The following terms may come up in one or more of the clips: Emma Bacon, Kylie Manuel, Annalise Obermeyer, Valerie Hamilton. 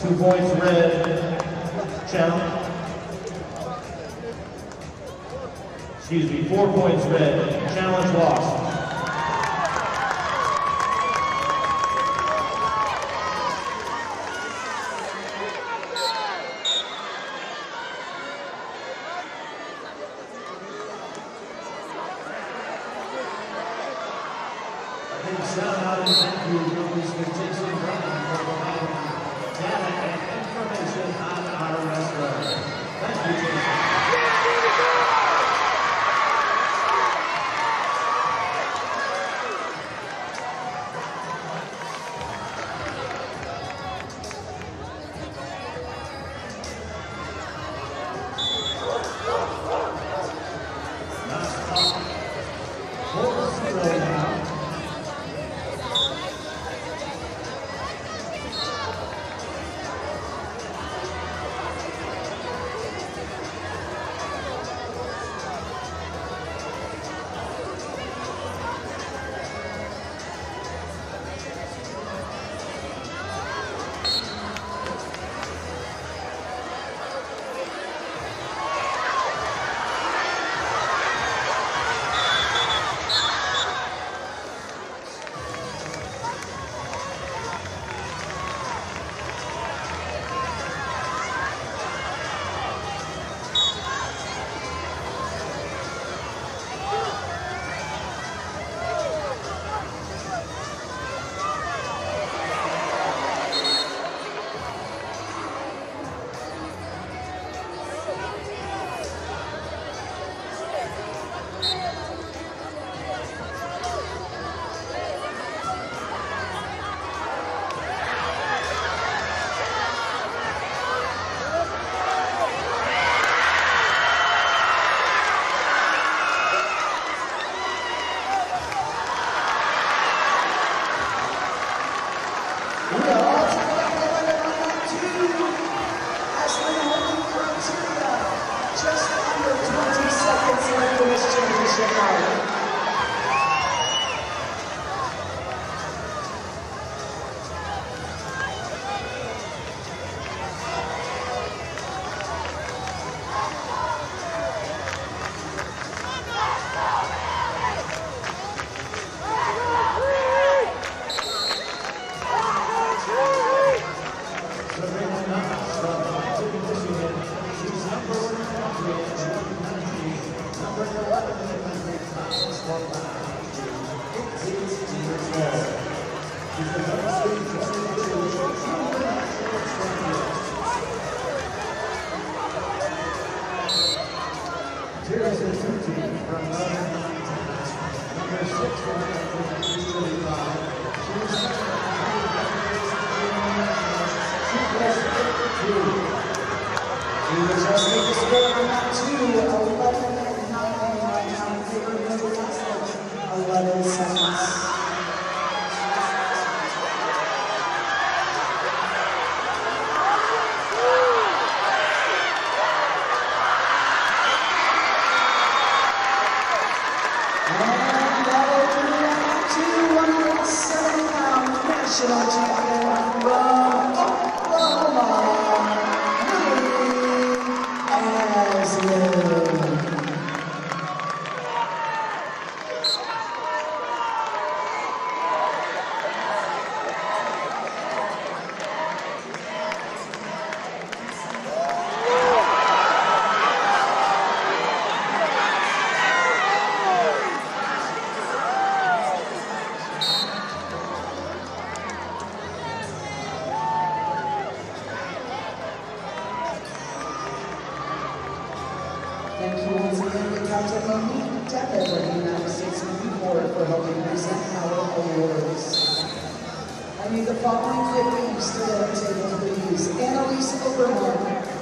to voice red channel. Excuse me, 4 points red, challenge lost.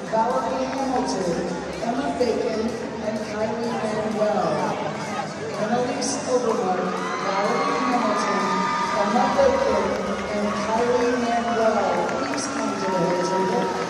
Valerie Hamilton, Emma Bacon, and Kylie Manuel. Annalise Obermeyer, Valerie Hamilton, Emma Bacon, and Kylie Manuel. Please come to the table.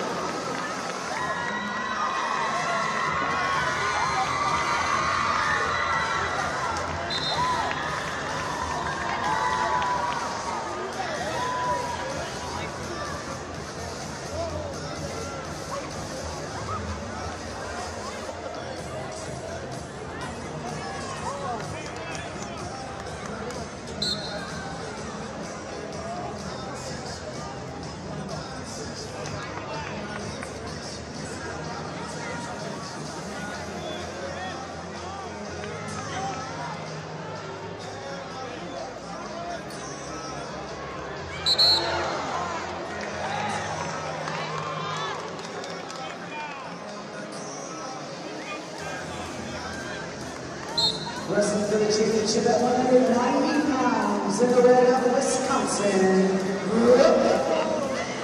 Wrestling for the championship at 190 pounds in the red out of Wisconsin,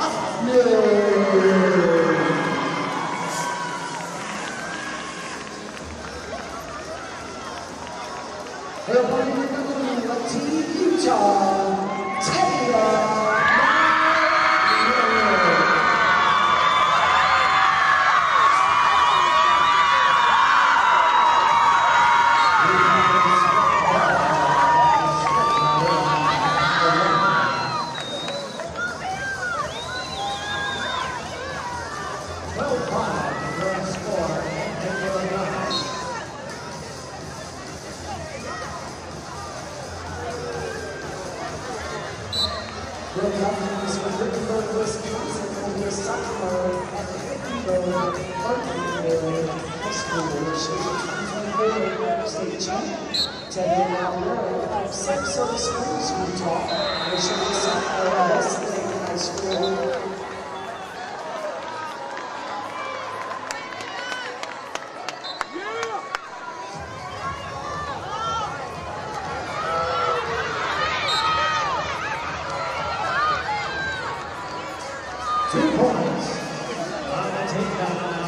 Hoffman. Two points on the takedown.